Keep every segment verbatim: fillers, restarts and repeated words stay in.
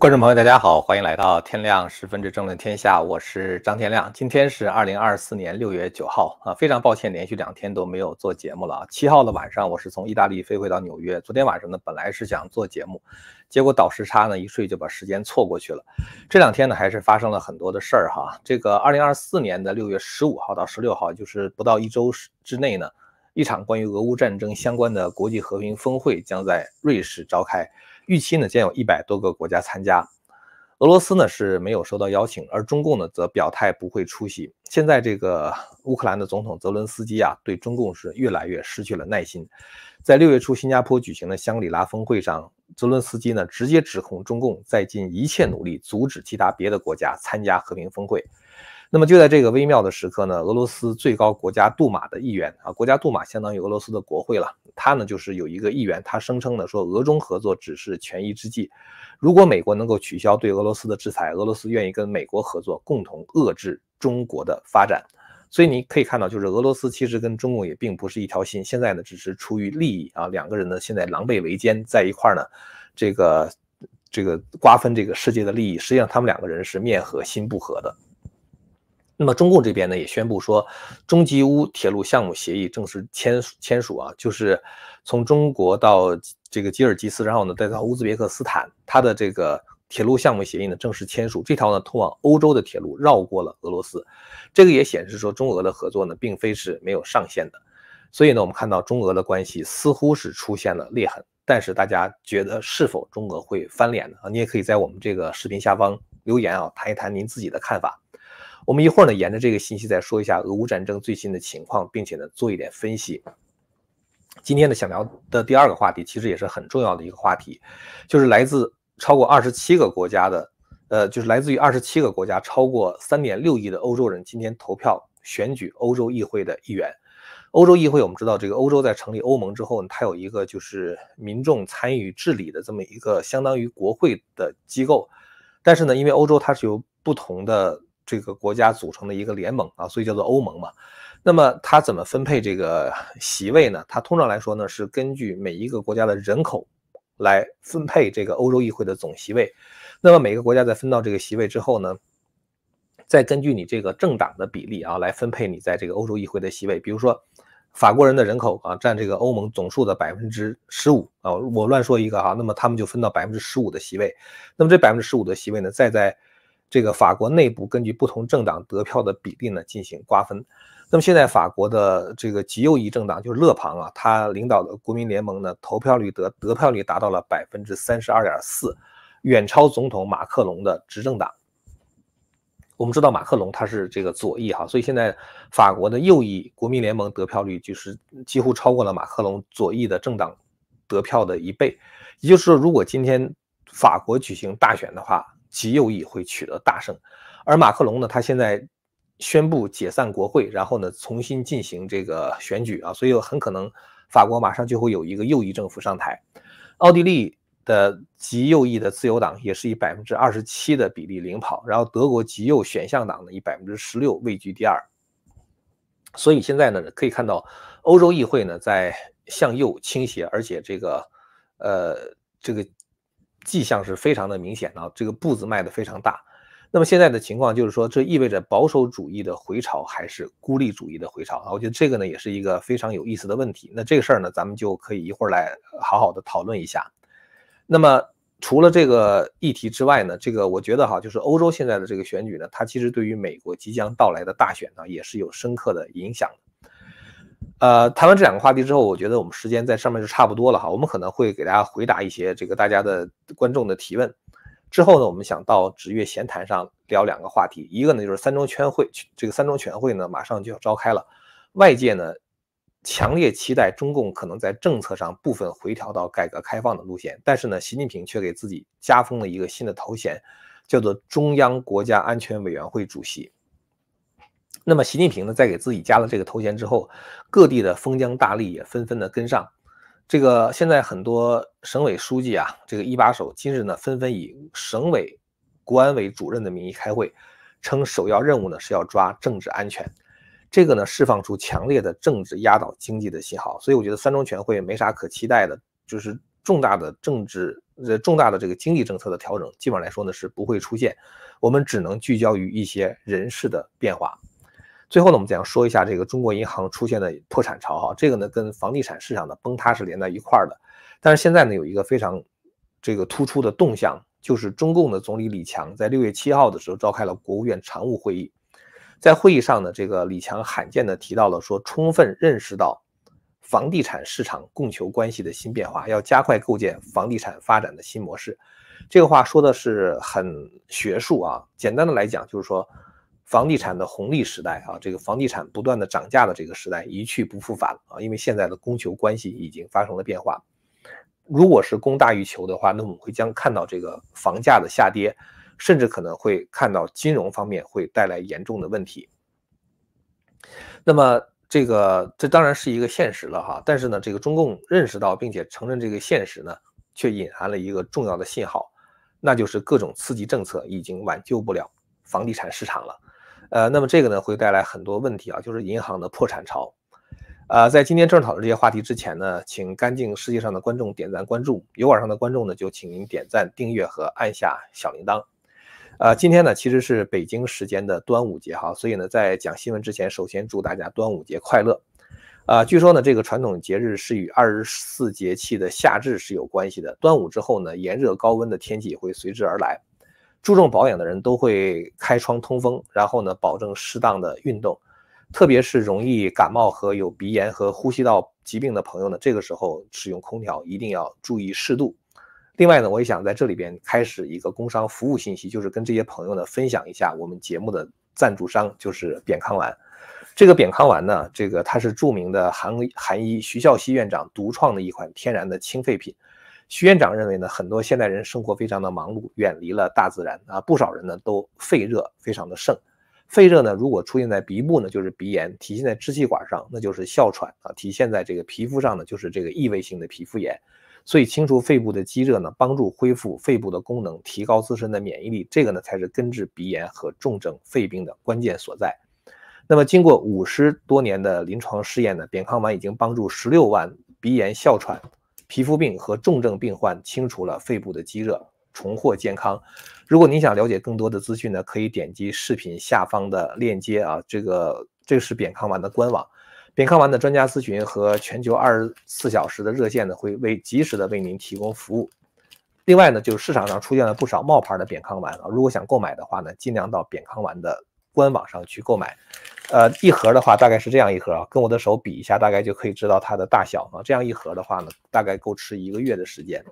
观众朋友，大家好，欢迎来到天亮十分之政论天下，我是张天亮。今天是二零二四年六月九号啊，非常抱歉，连续两天都没有做节目了啊。七号的晚上，我是从意大利飞回到纽约。昨天晚上呢，本来是想做节目，结果倒时差呢，一睡就把时间错过去了。这两天呢，还是发生了很多的事儿哈。这个二零二四年的六月十五号到十六号，就是不到一周之内呢，一场关于俄乌战争相关的国际和平峰会将在瑞士召开。预期呢将有一百多个国家参加，俄罗斯呢是没有收到邀请，而中共呢则表态不会出席。现在这个乌克兰的总统泽伦斯基啊，对中共是越来越失去了耐心。在六月初新加坡举行的香里拉峰会上，泽伦斯基呢直接指控中共在尽一切努力阻止其他别的国家参加和平峰会。那么就在这个微妙的时刻呢，俄罗斯最高国家杜马的议员啊，国家杜马相当于俄罗斯的国会了，他呢就是有一个议员，他声称呢说俄中合作只是权宜之计，如果美国能够取消对俄罗斯的制裁，俄罗斯愿意跟美国合作，共同遏制中国的发展。所以你可以看到，就是俄罗斯其实跟中共也并不是一条心，现在呢只是出于利益啊，两个人呢现在狼狈为奸，在一块呢，这个这个瓜分这个世界的利益，实际上他们两个人是面和心不和的。那么中共这边呢也宣布说，中吉乌铁路项目协议正式签签署啊，就是从中国到这个吉尔吉斯，然后呢再到乌兹别克斯坦，它的这个铁路项目协议呢正式签署。这条呢通往欧洲的铁路绕过了俄罗斯，这个也显示说中俄的合作呢并非是没有上限的。所以呢我们看到中俄的关系似乎是出现了裂痕，但是大家觉得是否中俄会翻脸呢？你也可以在我们这个视频下方留言啊，谈一谈您自己的看法。我们一会儿呢，沿着这个信息再说一下俄乌战争最新的情况，并且呢做一点分析。今天呢想聊的第二个话题，其实也是很重要的一个话题，就是来自超过二十七个国家的，呃，就是来自于二十七个国家超过 三点六亿的欧洲人，今天投票选举欧洲议会的议员。欧洲议会我们知道，这个欧洲在成立欧盟之后呢，它有一个就是民众参与治理的这么一个相当于国会的机构，但是呢，因为欧洲它是由不同的这个国家组成的一个联盟啊，所以叫做欧盟嘛。那么它怎么分配这个席位呢？它通常来说呢是根据每一个国家的人口来分配这个欧洲议会的总席位。那么每个国家在分到这个席位之后呢，再根据你这个政党的比例啊来分配你在这个欧洲议会的席位。比如说法国人的人口啊占这个欧盟总数的 百分之十五 啊，我乱说一个啊，那么他们就分到 百分之十五 的席位。那么这 百分之十五 的席位呢，再在这个法国内部根据不同政党得票的比例呢进行瓜分。那么现在法国的这个极右翼政党就是勒庞啊，他领导的国民联盟呢，投票率得得票率达到了 百分之三十二点四， 远超总统马克龙的执政党。我们知道马克龙他是这个左翼哈，所以现在法国的右翼国民联盟得票率就是几乎超过了马克龙左翼的政党得票的一倍。也就是说，如果今天法国举行大选的话，极右翼会取得大胜。而马克龙呢，他现在宣布解散国会，然后呢重新进行这个选举啊，所以很可能法国马上就会有一个右翼政府上台。奥地利的极右翼的自由党也是以 百分之二十七 的比例领跑，然后德国极右选项党呢以 百分之十六 位居第二。所以现在呢可以看到欧洲议会呢在向右倾斜，而且这个呃这个迹象是非常的明显啊，这个步子迈得非常大。那么现在的情况就是说，这意味着保守主义的回潮还是孤立主义的回潮啊？我觉得这个呢也是一个非常有意思的问题。那这个事儿呢，咱们就可以一会儿来好好的讨论一下。那么除了这个议题之外呢，这个我觉得哈，就是欧洲现在的这个选举呢，它其实对于美国即将到来的大选呢，也是有深刻的影响的。呃，谈完这两个话题之后，我觉得我们时间在上面就差不多了哈。我们可能会给大家回答一些这个大家的观众的提问。之后呢，我们想到职业闲谈上聊两个话题，一个呢就是三中全会，这个三中全会呢马上就要召开了，外界呢强烈期待中共可能在政策上部分回调到改革开放的路线，但是呢，习近平却给自己加封了一个新的头衔，叫做中央国家安全委员会主席。那么习近平呢，在给自己加了这个头衔之后，各地的封疆大吏也纷纷的跟上。这个现在很多省委书记啊，这个一把手今日呢，纷纷以省委国安委主任的名义开会，称首要任务呢是要抓政治安全。这个呢，释放出强烈的政治压倒经济的信号。所以我觉得三中全会没啥可期待的，就是重大的政治呃重大的这个经济政策的调整，基本上来说呢是不会出现。我们只能聚焦于一些人事的变化。最后呢，我们想说一下这个中国银行出现的破产潮哈，这个呢跟房地产市场的崩塌是连在一块儿的。但是现在呢有一个非常这个突出的动向，就是中共的总理李强在六月七号的时候召开了国务院常务会议。在会议上呢，这个李强罕见的提到了说，充分认识到房地产市场供求关系的新变化，要加快构建房地产发展的新模式。这个话说的是很学术啊，简单的来讲就是说，房地产的红利时代啊，这个房地产不断的涨价的这个时代一去不复返了啊，因为现在的供求关系已经发生了变化。如果是供大于求的话，那我们会将看到这个房价的下跌，甚至可能会看到金融方面会带来严重的问题。那么这个这当然是一个现实了哈，但是呢，这个中共认识到并且承认这个现实呢，却隐含了一个重要的信号，那就是各种刺激政策已经挽救不了房地产市场了。呃，那么这个呢会带来很多问题啊，就是银行的破产潮。呃，在今天正讨论这些话题之前呢，请干净世界上的观众点赞关注，油管上的观众呢就请您点赞、订阅和按下小铃铛。呃，今天呢其实是北京时间的端午节哈，所以呢在讲新闻之前，首先祝大家端午节快乐。呃，据说呢这个传统节日是与二十四节气的夏至是有关系的。端午之后呢，炎热高温的天气会随之而来，注重保养的人都会开窗通风，然后呢保证适当的运动，特别是容易感冒和有鼻炎和呼吸道疾病的朋友呢，这个时候使用空调一定要注意适度。另外呢，我也想在这里边开始一个工商服务信息，就是跟这些朋友呢分享一下我们节目的赞助商，就是扁康丸。这个扁康丸呢，这个它是著名的韩韩医徐孝熙院长独创的一款天然的清肺品。徐院长认为呢，很多现代人生活非常的忙碌，远离了大自然啊，不少人呢都肺热非常的盛。肺热呢，如果出现在鼻部呢，就是鼻炎；体现在支气管上，那就是哮喘啊；体现在这个皮肤上呢，就是这个异位性的皮肤炎。所以清除肺部的积热呢，帮助恢复肺部的功能，提高自身的免疫力，这个呢才是根治鼻炎和重症肺病的关键所在。那么经过五十多年的临床试验呢，扁康丸已经帮助十六万鼻炎、哮喘、皮肤病和重症病患清除了肺部的积热，重获健康。如果您想了解更多的资讯呢，可以点击视频下方的链接啊，这个这是扁康丸的官网。扁康丸的专家咨询和全球二十四小时的热线呢，会为及时的为您提供服务。另外呢，就是市场上出现了不少冒牌的扁康丸啊，如果想购买的话呢，尽量到扁康丸的官网上去购买。呃，一盒的话大概是这样一盒啊，跟我的手比一下，大概就可以知道它的大小啊。这样一盒的话呢，大概够吃一个月的时间。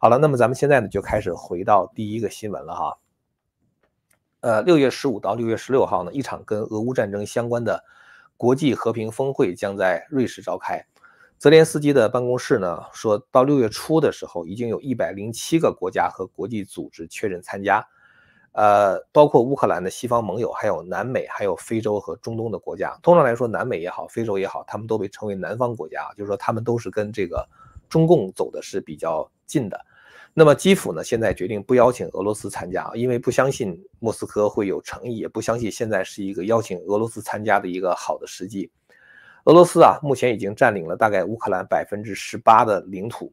好了，那么咱们现在呢，就开始回到第一个新闻了哈。呃，六月十五到六月十六号呢，一场跟俄乌战争相关的国际和平峰会将在瑞士召开。泽连斯基的办公室呢说，到六月初的时候，已经有一百零七个国家和国际组织确认参加，呃，包括乌克兰的西方盟友，还有南美，还有非洲和中东的国家。通常来说，南美也好，非洲也好，他们都被称为南方国家，就是说他们都是跟这个中共走的是比较近的。那么基辅呢，现在决定不邀请俄罗斯参加，因为不相信莫斯科会有诚意，也不相信现在是一个邀请俄罗斯参加的一个好的时机。俄罗斯啊，目前已经占领了大概乌克兰 百分之十八 的领土。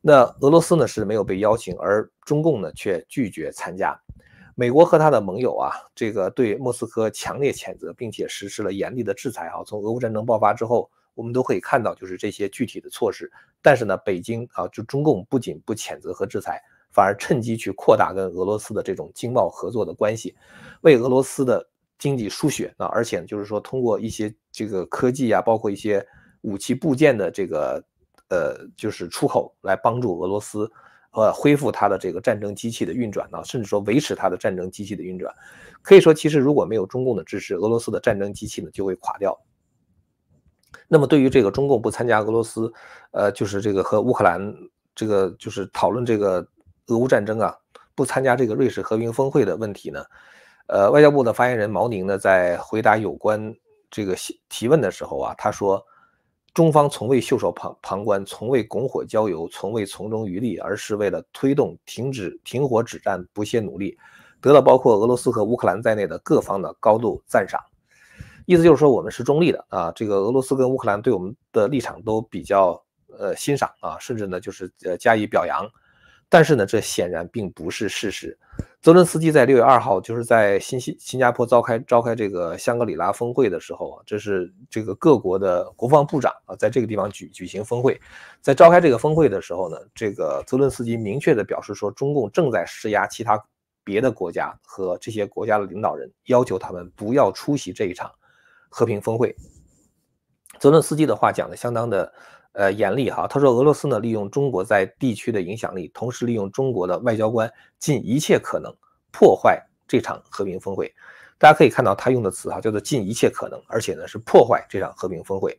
那俄罗斯呢是没有被邀请，而中共呢却拒绝参加。美国和他的盟友啊，这个对莫斯科强烈谴责，并且实施了严厉的制裁啊。从俄乌战争爆发之后，我们都可以看到就是这些具体的措施，但是呢北京啊，就中共不仅不谴责和制裁，反而趁机去扩大跟俄罗斯的这种经贸合作的关系，为俄罗斯的经济输血啊，而且就是说通过一些这个科技啊，包括一些武器部件的这个呃就是出口，来帮助俄罗斯呃恢复它的这个战争机器的运转啊，甚至说维持它的战争机器的运转。可以说其实如果没有中共的支持，俄罗斯的战争机器呢就会垮掉。那么对于这个中共不参加俄罗斯，呃，就是这个和乌克兰这个就是讨论这个俄乌战争啊，不参加这个瑞士和平峰会的问题呢，呃，外交部的发言人毛宁呢在回答有关这个提问的时候啊，他说，中方从未袖手旁旁观，从未拱火浇油，从未从中渔利，而是为了推动停止停火止战不懈努力，得到包括俄罗斯和乌克兰在内的各方的高度赞赏。意思就是说我们是中立的啊，这个俄罗斯跟乌克兰对我们的立场都比较呃欣赏啊，甚至呢就是呃加以表扬。但是呢，这显然并不是事实。泽伦斯基在六月二号，就是在新西新加坡召开召开这个香格里拉峰会的时候啊，这是这个各国的国防部长啊，在这个地方举举行峰会。在召开这个峰会的时候呢，这个泽伦斯基明确的表示说，中共正在施压其他别的国家和这些国家的领导人，要求他们不要出席这一场和平峰会。泽伦斯基的话讲的相当的。 呃，严厉哈，他说俄罗斯呢利用中国在地区的影响力，同时利用中国的外交官，尽一切可能破坏这场和平峰会。大家可以看到他用的词哈，叫做尽一切可能，而且呢是破坏这场和平峰会。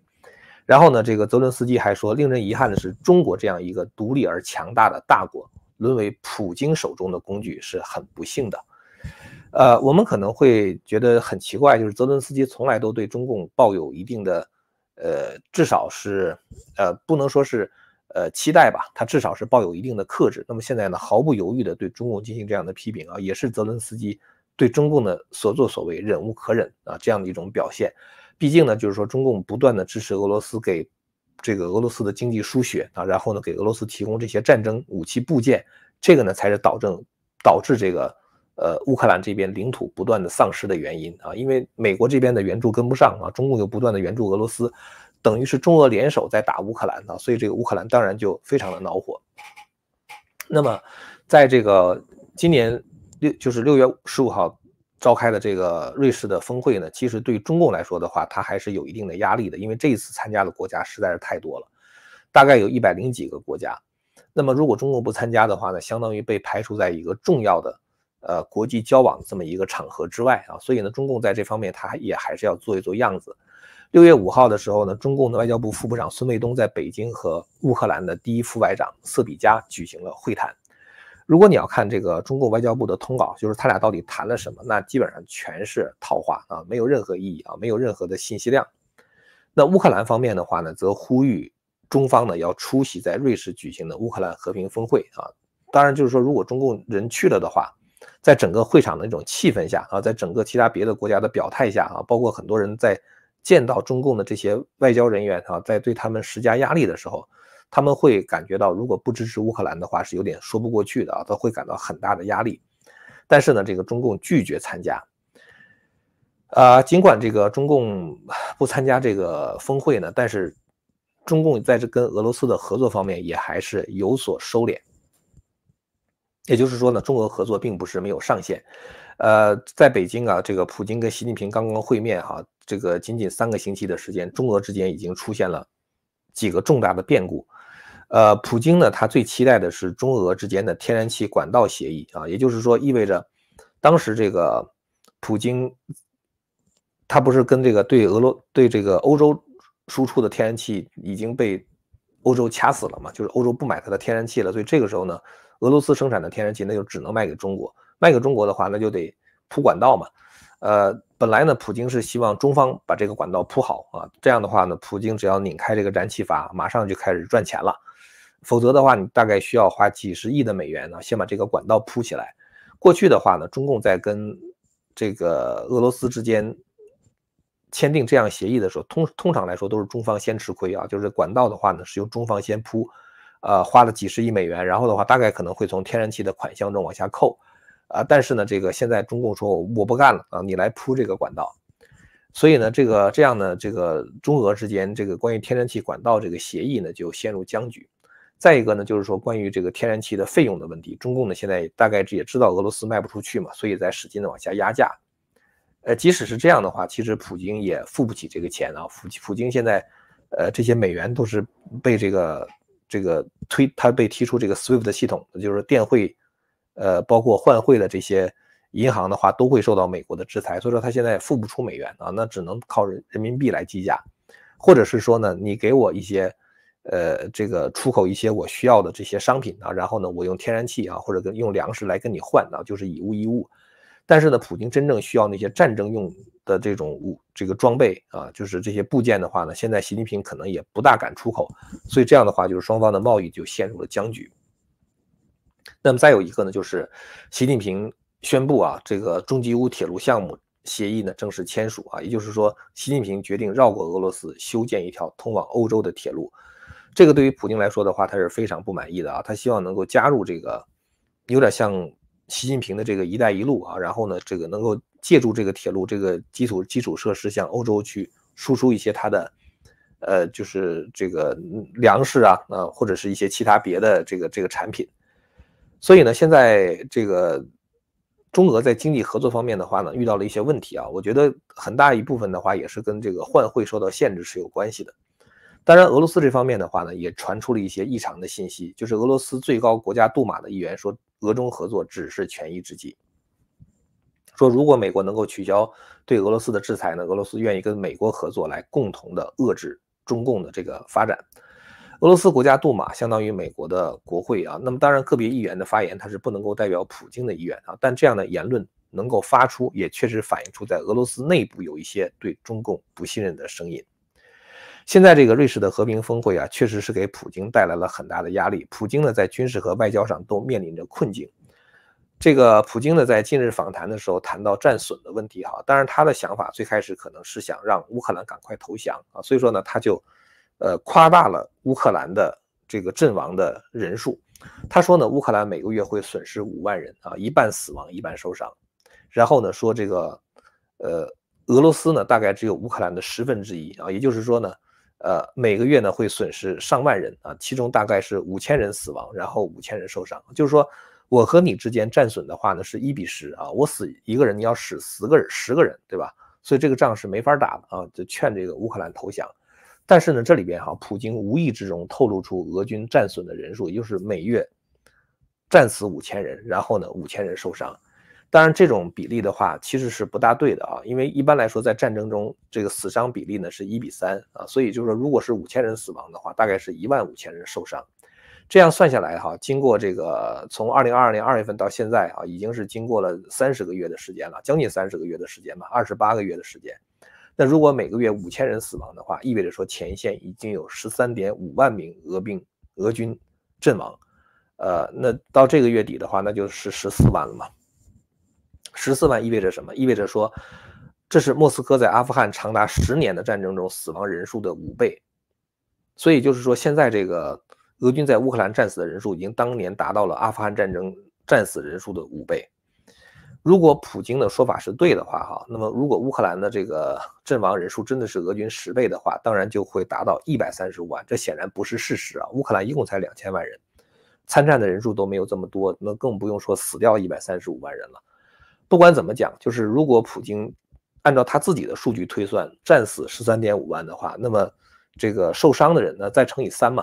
然后呢，这个泽伦斯基还说，令人遗憾的是，中国这样一个独立而强大的大国，沦为普京手中的工具是很不幸的。呃，我们可能会觉得很奇怪，就是泽伦斯基从来都对中共抱有一定的。 呃，至少是，呃，不能说是，呃，期待吧，他至少是抱有一定的克制。那么现在呢，毫不犹豫的对中共进行这样的批评啊，也是泽伦斯基对中共的所作所为忍无可忍啊这样的一种表现。毕竟呢，就是说中共不断的支持俄罗斯给这个俄罗斯的经济输血啊，然后呢给俄罗斯提供这些战争武器部件，这个呢才是导致导致这个。 呃，乌克兰这边领土不断的丧失的原因啊，因为美国这边的援助跟不上啊，中共又不断的援助俄罗斯，等于是中俄联手在打乌克兰啊，所以这个乌克兰当然就非常的恼火。那么，在这个今年六就是六月十五号召开的这个瑞士的峰会呢，其实对于中共来说的话，它还是有一定的压力的，因为这一次参加的国家实在是太多了，大概有一百零几个国家。那么如果中共不参加的话呢，相当于被排除在一个重要的。 呃，国际交往这么一个场合之外啊，所以呢，中共在这方面他也还是要做一做样子。六月五号的时候呢，中共的外交部副部长孙卫东在北京和乌克兰的第一副外长瑟比加举行了会谈。如果你要看这个中共外交部的通稿，就是他俩到底谈了什么，那基本上全是套话啊，没有任何意义啊，没有任何的信息量。那乌克兰方面的话呢，则呼吁中方呢要出席在瑞士举行的乌克兰和平峰会啊。当然，就是说如果中共人去了的话。 在整个会场的那种气氛下啊，在整个其他别的国家的表态下啊，包括很多人在见到中共的这些外交人员啊，在对他们施加压力的时候，他们会感觉到如果不支持乌克兰的话是有点说不过去的啊，他会感到很大的压力。但是呢，这个中共拒绝参加。啊，尽管这个中共不参加这个峰会呢，但是中共在这跟俄罗斯的合作方面也还是有所收敛。 也就是说呢，中俄合作并不是没有上限，呃，在北京啊，这个普京跟习近平刚刚会面哈、啊，这个仅仅三个星期的时间，中俄之间已经出现了几个重大的变故，呃，普京呢，他最期待的是中俄之间的天然气管道协议啊，也就是说意味着，当时这个普京，他不是跟这个对俄罗对这个欧洲输出的天然气已经被欧洲掐死了嘛，就是欧洲不买他的天然气了，所以这个时候呢。 俄罗斯生产的天然气，那就只能卖给中国。卖给中国的话，那就得铺管道嘛。呃，本来呢，普京是希望中方把这个管道铺好啊，这样的话呢，普京只要拧开这个燃气阀，马上就开始赚钱了。否则的话，你大概需要花几十亿的美元呢，先把这个管道铺起来。过去的话呢，中共在跟这个俄罗斯之间签订这样协议的时候，通通常来说都是中方先吃亏啊，就是管道的话呢，是由中方先铺。 呃，花了几十亿美元，然后的话，大概可能会从天然气的款项中往下扣，啊、呃，但是呢，这个现在中共说我不干了啊，你来铺这个管道，所以呢，这个这样呢，这个中俄之间这个关于天然气管道这个协议呢就陷入僵局。再一个呢，就是说关于这个天然气的费用的问题，中共呢现在大概也知道俄罗斯卖不出去嘛，所以在使劲的往下压价。呃，即使是这样的话，其实普京也付不起这个钱啊，普普京现在，呃，这些美元都是被这个。 这个推他被踢出这个 S W I F T 的系统，就是电汇，呃，包括换汇的这些银行的话，都会受到美国的制裁。所以说他现在付不出美元啊，那只能靠人人民币来计价，或者是说呢，你给我一些，呃，这个出口一些我需要的这些商品啊，然后呢，我用天然气啊，或者跟用粮食来跟你换啊，就是以物易物。但是呢，普京真正需要那些战争用的这种物这个装备啊，就是这些部件的话呢，现在习近平可能也不大敢出口，所以这样的话就是双方的贸易就陷入了僵局。那么再有一个呢，就是习近平宣布啊，这个中吉乌铁路项目协议呢正式签署啊，也就是说，习近平决定绕过俄罗斯修建一条通往欧洲的铁路。这个对于普京来说的话，他是非常不满意的啊。他希望能够加入这个，有点像习近平的这个“一带一路”啊，然后呢，这个能够借助这个铁路这个基础基础设施，向欧洲去输出一些他的，呃，就是这个粮食啊，啊、呃，或者是一些其他别的这个这个产品。所以呢，现在这个中俄在经济合作方面的话呢，遇到了一些问题啊。我觉得很大一部分的话，也是跟这个换汇受到限制是有关系的。当然，俄罗斯这方面的话呢，也传出了一些异常的信息，就是俄罗斯最高国家杜马的议员说，俄中合作只是权宜之计。说如果美国能够取消对俄罗斯的制裁呢，俄罗斯愿意跟美国合作来共同的遏制中共的这个发展。俄罗斯国家杜马相当于美国的国会啊，那么当然个别议员的发言他是不能够代表普京的意愿啊，但这样的言论能够发出，也确实反映出在俄罗斯内部有一些对中共不信任的声音。现在这个瑞士的和平峰会啊，确实是给普京带来了很大的压力。普京呢，在军事和外交上都面临着困境。这个普京呢，在近日访谈的时候谈到战损的问题哈，当然他的想法最开始可能是想让乌克兰赶快投降啊，所以说呢，他就呃夸大了乌克兰的这个阵亡的人数。他说呢，乌克兰每个月会损失五万人啊，一半死亡，一半受伤。然后呢，说这个呃俄罗斯呢，大概只有乌克兰的十分之一啊，也就是说呢。呃，每个月呢会损失上万人啊，其中大概是五千人死亡，然后五千人受伤。就是说，我和你之间战损的话呢是一比十啊，我死一个人，你要死十个人，十个人，对吧？所以这个仗是没法打的啊，就劝这个乌克兰投降。但是呢，这里边哈、啊，普京无意之中透露出俄军战损的人数，也就是每月战死五千人，然后呢五千人受伤。当然，这种比例的话，其实是不大对的啊，因为一般来说，在战争中，这个死伤比例呢是一比三啊，所以就是说，如果是五千人死亡的话，大概是一万五千人受伤，这样算下来哈、啊，经过这个从二零二二年二月份到现在啊，已经是经过了三十个月的时间了，将近三十个月的时间吧，二十八个月的时间。那如果每个月五千人死亡的话，意味着说前线已经有十三点五万名俄兵俄军阵亡，呃，那到这个月底的话，那就是十四万了嘛。十四万意味着什么？意味着说，这是莫斯科在阿富汗长达十年的战争中死亡人数的五倍。所以就是说，现在这个俄军在乌克兰战死的人数已经当年达到了阿富汗战争战死人数的五倍。如果普京的说法是对的话，哈，那么如果乌克兰的这个阵亡人数真的是俄军十倍的话，当然就会达到一百三十五万。这显然不是事实啊！乌克兰一共才两千万人，参战的人数都没有这么多，那更不用说死掉一百三十五万人了。不管怎么讲，就是如果普京按照他自己的数据推算，战死 十三点五 万的话，那么这个受伤的人呢，再乘以三嘛，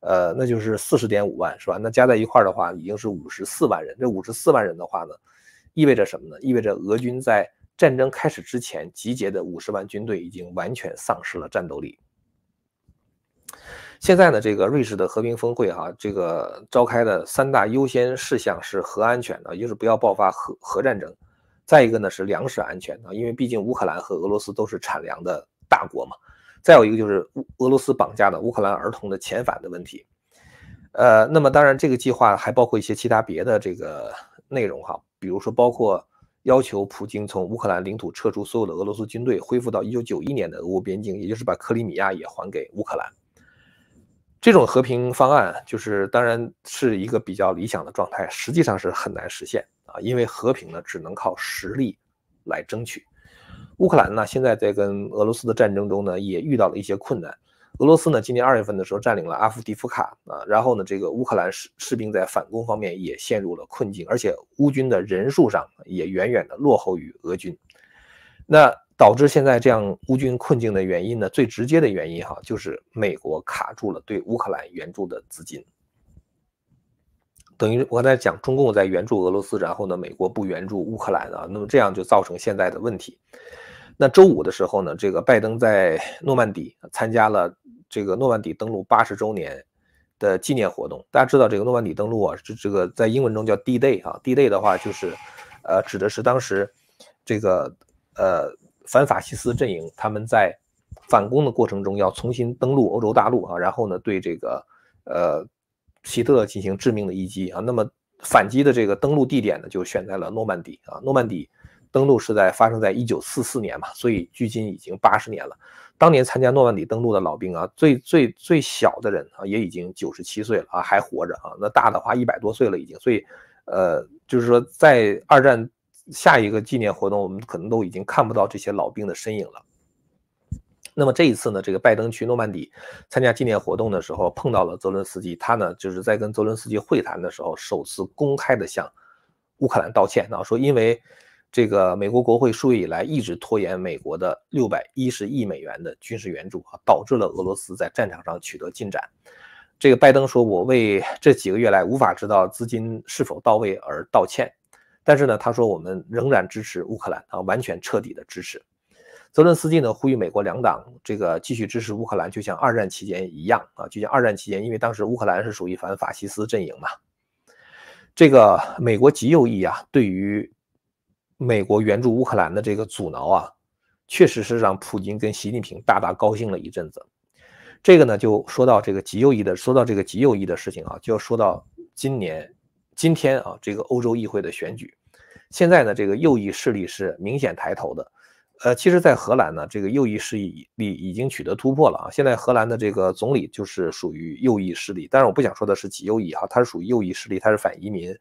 呃，那就是 四十点五 万，是吧？那加在一块的话，已经是五十四万人。这五十四万人的话呢，意味着什么呢？意味着俄军在战争开始之前集结的五十万军队已经完全丧失了战斗力。现在呢，这个瑞士的和平峰会哈、啊，这个召开的三大优先事项是核安全啊，也就是不要爆发核核战争。再一个呢是粮食安全啊，因为毕竟乌克兰和俄罗斯都是产粮的大国嘛。再有一个就是俄罗斯绑架的乌克兰儿童的遣返的问题。呃，那么当然这个计划还包括一些其他别的这个内容哈、啊，比如说包括要求普京从乌克兰领土撤出所有的俄罗斯军队，恢复到一九九一年的俄乌边境，也就是把克里米亚也还给乌克兰。这种和平方案就是当然是一个比较理想的状态，实际上是很难实现啊，因为和平呢只能靠实力来争取。乌克兰呢现在在跟俄罗斯的战争中呢也遇到了一些困难。俄罗斯呢今年二月份的时候占领了阿夫迪夫卡啊，然后呢这个乌克兰士士兵在反攻方面也陷入了困境，而且乌军的人数上也远远的落后于俄军。那导致现在这样乌军困境的原因呢，最直接的原因哈，就是美国卡住了对乌克兰援助的资金。等于我刚才讲，中共在援助俄罗斯，然后呢，美国不援助乌克兰啊，那么这样就造成现在的问题。那周五的时候呢，这个拜登在诺曼底参加了这个诺曼底登陆八十周年的纪念活动。大家知道这个诺曼底登陆啊，这这个在英文中叫 D Day 啊 ，D Day 的话就是，呃，指的是当时这个呃。反法西斯阵营他们在反攻的过程中要重新登陆欧洲大陆啊，然后呢对这个呃希特勒进行致命的一击啊。那么反击的这个登陆地点呢，就选在了诺曼底啊。诺曼底登陆是在发生在一九四四年嘛，所以距今已经八十年了。当年参加诺曼底登陆的老兵啊，最最最小的人啊，也已经九十七岁了啊，还活着啊。那大的话一百多岁了已经。所以，呃，就是说在二战下一个纪念活动，我们可能都已经看不到这些老兵的身影了。那么这一次呢，这个拜登去诺曼底参加纪念活动的时候，碰到了泽伦斯基，他呢就是在跟泽伦斯基会谈的时候，首次公开的向乌克兰道歉啊，说因为这个美国国会数月以来一直拖延美国的六百一十亿美元的军事援助啊，导致了俄罗斯在战场上取得进展。这个拜登说，我为这几个月来无法知道资金是否到位而道歉，但是呢，他说我们仍然支持乌克兰啊，完全彻底的支持。泽伦斯基呢呼吁美国两党这个继续支持乌克兰，就像二战期间一样啊，就像二战期间，因为当时乌克兰是属于反法西斯阵营嘛。这个美国极右翼啊，对于美国援助乌克兰的这个阻挠啊，确实是让普京跟习近平大大高兴了一阵子。这个呢，就说到这个极右翼的，说到这个极右翼的事情啊，就要说到今年今天啊，这个欧洲议会的选举，现在呢，这个右翼势力是明显抬头的。呃，其实，在荷兰呢，这个右翼势力已经取得突破了啊。现在荷兰的这个总理就是属于右翼势力，当然我不想说的是极右翼啊，他是属于右翼势力，他是反移民。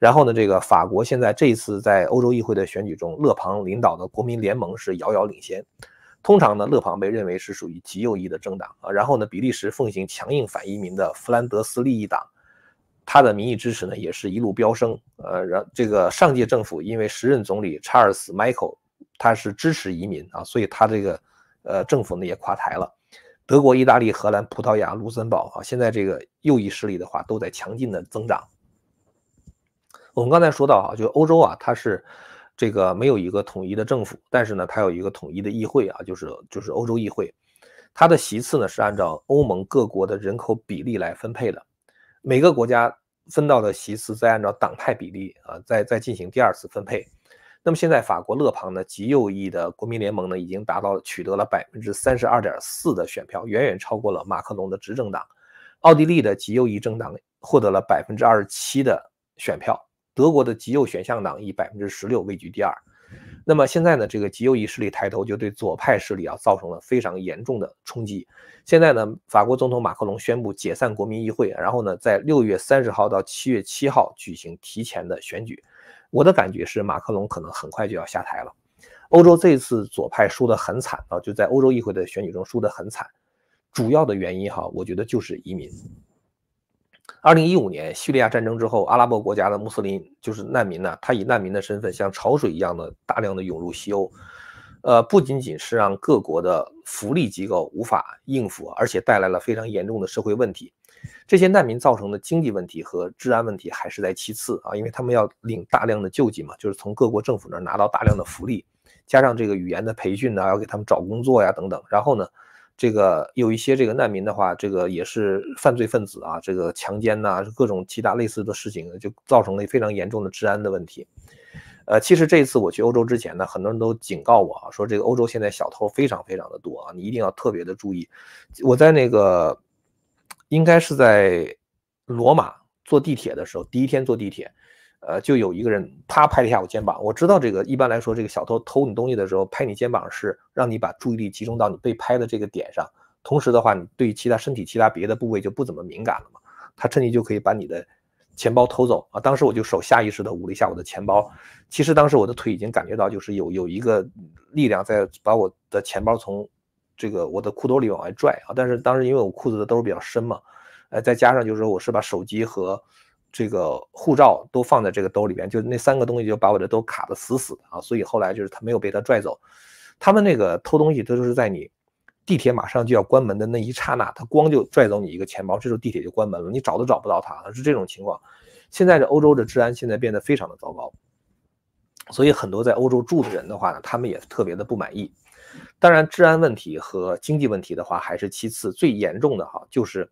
然后呢，这个法国现在这一次在欧洲议会的选举中，勒庞领导的国民联盟是遥遥领先。通常呢，勒庞被认为是属于极右翼的政党啊。然后呢，比利时奉行强硬反移民的弗兰德斯利益党，他的民意支持呢也是一路飙升。呃，然这个上届政府因为时任总理查尔斯·迈克尔。他是支持移民啊，所以他这个呃政府呢也垮台了。德国、意大利、荷兰、葡萄牙、卢森堡啊，现在这个右翼势力的话都在强劲的增长。我们刚才说到啊，就欧洲啊，它是这个没有一个统一的政府，但是呢，它有一个统一的议会啊，就是就是欧洲议会，它的席次呢是按照欧盟各国的人口比例来分配的，每个国家分到的席次再按照党派比例啊，再再进行第二次分配。那么现在法国勒庞呢，极右翼的国民联盟呢，已经达到取得了 百分之三十二点四 的选票，远远超过了马克龙的执政党。奥地利的极右翼政党获得了 百分之二十七 的选票，德国的极右选项党以 百分之十六 位居第二。那么现在呢，这个极右翼势力抬头就对左派势力啊造成了非常严重的冲击。现在呢，法国总统马克龙宣布解散国民议会，然后呢，在六月三十号到七月七号举行提前的选举。我的感觉是，马克龙可能很快就要下台了。欧洲这次左派输得很惨啊，就在欧洲议会的选举中输得很惨。主要的原因哈，我觉得就是移民。二零一五年叙利亚战争之后，阿拉伯国家的穆斯林就是难民呢，他以难民的身份像潮水一样的大量的涌入西欧，呃，不仅仅是让各国的福利机构无法应付，而且带来了非常严重的社会问题。这些难民造成的经济问题和治安问题还是在其次啊，因为他们要领大量的救济嘛，就是从各国政府那儿拿到大量的福利，加上这个语言的培训呢、啊，要给他们找工作呀等等。然后呢，这个有一些这个难民的话，这个也是犯罪分子啊，这个强奸呐、啊，各种其他类似的事情，就造成了非常严重的治安的问题。呃，其实这一次我去欧洲之前呢，很多人都警告我啊，说这个欧洲现在小偷非常非常的多啊，你一定要特别的注意。我在那个。应该是在罗马坐地铁的时候，第一天坐地铁，呃，就有一个人啪拍了一下我肩膀。我知道这个一般来说，这个小偷偷你东西的时候拍你肩膀是让你把注意力集中到你被拍的这个点上，同时的话，你对其他身体其他别的部位就不怎么敏感了嘛。他趁机就可以把你的钱包偷走啊！当时我就手下意识的捂了一下我的钱包，其实当时我的腿已经感觉到就是有有一个力量在把我的钱包从。这个我的裤兜里往外拽啊，但是当时因为我裤子的兜比较深嘛，呃，再加上就是我是把手机和这个护照都放在这个兜里边，就那三个东西就把我的兜卡得死死的啊，所以后来就是他没有被他拽走。他们那个偷东西，都是在你地铁马上就要关门的那一刹那，他光就拽走你一个钱包，这时候地铁就关门了，你找都找不到他，是这种情况。现在这欧洲的治安现在变得非常的糟糕，所以很多在欧洲住的人的话呢，他们也特别的不满意。当然，治安问题和经济问题的话还是其次，最严重的哈就是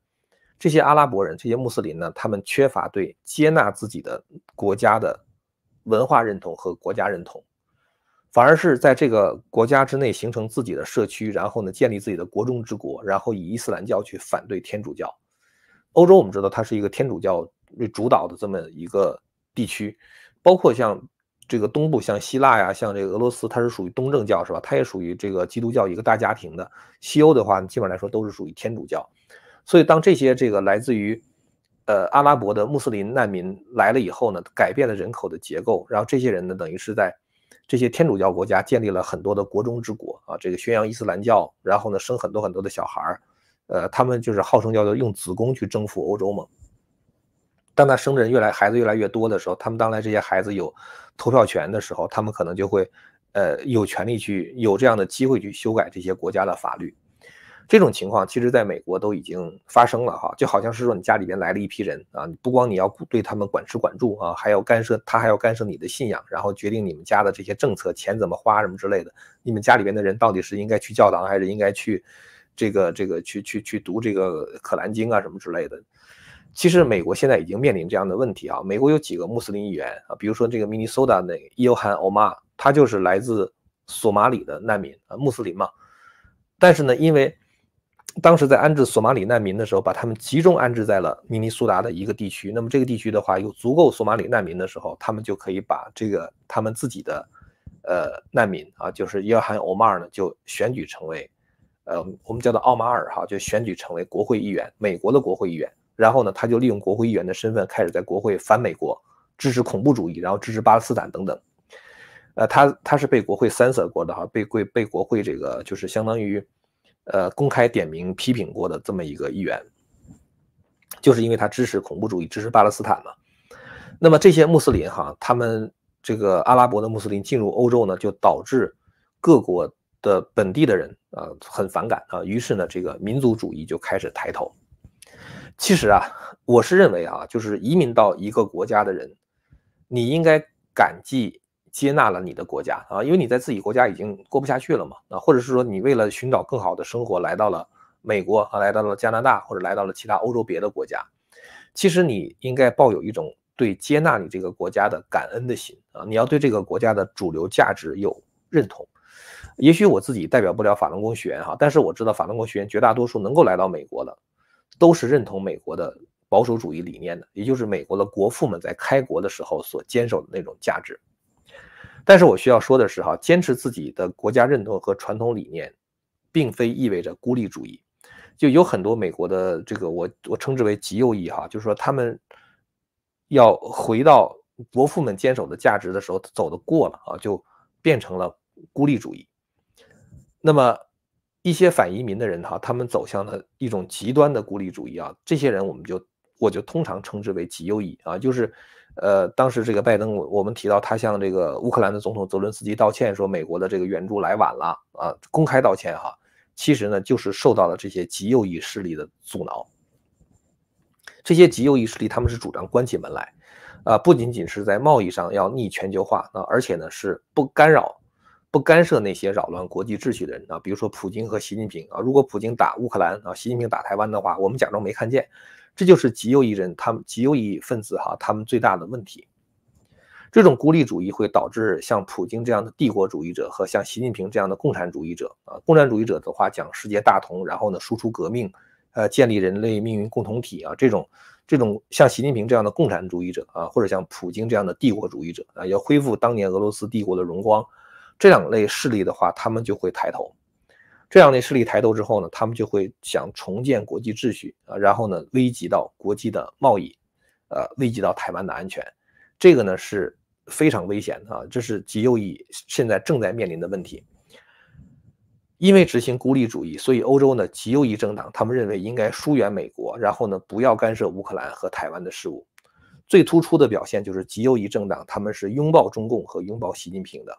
这些阿拉伯人、这些穆斯林呢，他们缺乏对接纳自己的国家的文化认同和国家认同，反而是在这个国家之内形成自己的社区，然后呢建立自己的国中之国，然后以伊斯兰教去反对天主教。欧洲我们知道它是一个天主教主导的这么一个地区，包括像这个东部像希腊呀，像这个俄罗斯，它是属于东正教是吧？它也属于这个基督教一个大家庭的。西欧的话，基本上来说都是属于天主教。所以当这些这个来自于呃阿拉伯的穆斯林难民来了以后呢，改变了人口的结构，然后这些人呢，等于是在这些天主教国家建立了很多的国中之国啊，这个宣扬伊斯兰教，然后呢生很多很多的小孩儿，呃，他们就是号称叫做用子宫去征服欧洲嘛。当他生人越来孩子越来越多的时候，他们当来这些孩子有投票权的时候，他们可能就会，呃，有权利去有这样的机会去修改这些国家的法律。这种情况其实在美国都已经发生了哈，就好像是说你家里边来了一批人啊，你不光你要对他们管吃管住啊，还要干涉他还要干涉你的信仰，然后决定你们家的这些政策，钱怎么花什么之类的。你们家里边的人到底是应该去教堂还是应该去这个这个去去去读这个可兰经啊什么之类的。其实美国现在已经面临这样的问题啊，美国有几个穆斯林议员啊，比如说这个 Minnesota 那个伊尤罕·欧玛，他就是来自索马里的难民啊，穆斯林嘛。但是呢，因为当时在安置索马里难民的时候，把他们集中安置在了明尼苏达的一个地区。那么这个地区的话，有足够索马里难民的时候，他们就可以把这个他们自己的呃难民啊，就是伊尤罕·欧玛呢，就选举成为呃我们叫做奥马尔哈，就选举成为国会议员，美国的国会议员。然后呢，他就利用国会议员的身份，开始在国会反美国，支持恐怖主义，然后支持巴勒斯坦等等。呃，他他是被国会censor过的哈，被被被国会这个就是相当于，呃，公开点名批评过的这么一个议员，就是因为他支持恐怖主义，支持巴勒斯坦嘛。那么这些穆斯林哈，他们这个阿拉伯的穆斯林进入欧洲呢，就导致各国的本地的人啊，呃，很反感啊，于是呢，这个民族主义就开始抬头。其实啊，我是认为啊，就是移民到一个国家的人，你应该感激接纳了你的国家啊，因为你在自己国家已经过不下去了嘛啊，或者是说你为了寻找更好的生活来到了美国啊，来到了加拿大或者来到了其他欧洲别的国家，其实你应该抱有一种对接纳你这个国家的感恩的心啊，你要对这个国家的主流价值有认同。也许我自己代表不了法轮功学员哈，但是我知道法轮功学员绝大多数能够来到美国的，都是认同美国的保守主义理念的，也就是美国的国父们在开国的时候所坚守的那种价值。但是我需要说的是哈，坚持自己的国家认同和传统理念，并非意味着孤立主义。就有很多美国的这个我我称之为极右翼哈，就是说他们要回到国父们坚守的价值的时候，走得过了啊，就变成了孤立主义。那么一些反移民的人哈，他们走向了一种极端的孤立主义啊，这些人我们就我就通常称之为极右翼啊，就是，呃，当时这个拜登，我们提到他向这个乌克兰的总统泽伦斯基道歉，说美国的这个援助来晚了啊，公开道歉哈，其实呢就是受到了这些极右翼势力的阻挠。这些极右翼势力他们是主张关起门来，啊，不仅仅是在贸易上要逆全球化啊，而且呢是不干扰。不干涉那些扰乱国际秩序的人啊，比如说普京和习近平啊。如果普京打乌克兰啊，习近平打台湾的话，我们假装没看见，这就是极右翼人，他们极右翼分子哈，他们最大的问题。这种孤立主义会导致像普京这样的帝国主义者和像习近平这样的共产主义者啊。共产主义者的话讲世界大同，然后呢输出革命，呃，建立人类命运共同体啊。这种这种像习近平这样的共产主义者啊，或者像普京这样的帝国主义者啊，要恢复当年俄罗斯帝国的荣光。这两类势力的话，他们就会抬头。这两类势力抬头之后呢，他们就会想重建国际秩序啊，然后呢，危及到国际的贸易，呃，危及到台湾的安全。这个呢是非常危险的啊，这是极右翼现在正在面临的问题。因为执行孤立主义，所以欧洲呢极右翼政党他们认为应该疏远美国，然后呢不要干涉乌克兰和台湾的事务。最突出的表现就是极右翼政党他们是拥抱中共和拥抱习近平的。